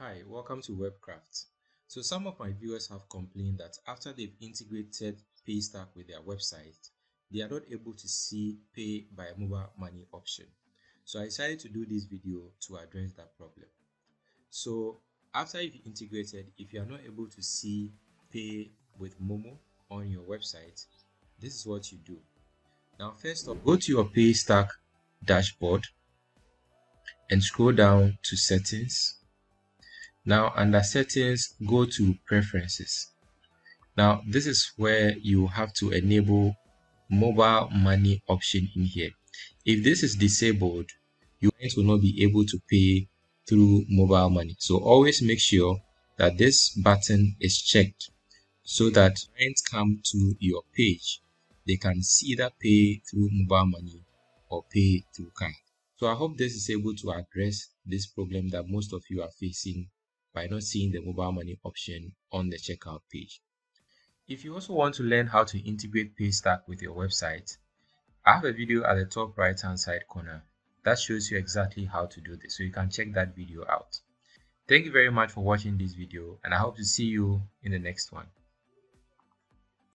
Hi, welcome to WebCraft. So some of my viewers have complained that after they've integrated PayStack with their website, they are not able to see pay by mobile money option. So I decided to do this video to address that problem. So after you've integrated, if you are not able to see pay with Momo on your website, this is what you do. Now first off, go to your PayStack dashboard and scroll down to settings. Now under settings, go to preferences. Now this is where you have to enable mobile money option in here. If this is disabled, you will not be able to pay through mobile money. So always make sure that this button is checked so that clients come to your page, they can see that pay through mobile money or pay through card. So I hope this is able to address this problem that most of you are facing by not seeing the mobile money option on the checkout page. If you also want to learn how to integrate PayStack with your website, I have a video at the top right hand side corner that shows you exactly how to do this, so you can check that video out. Thank you very much for watching this video, and I hope to see you in the next one.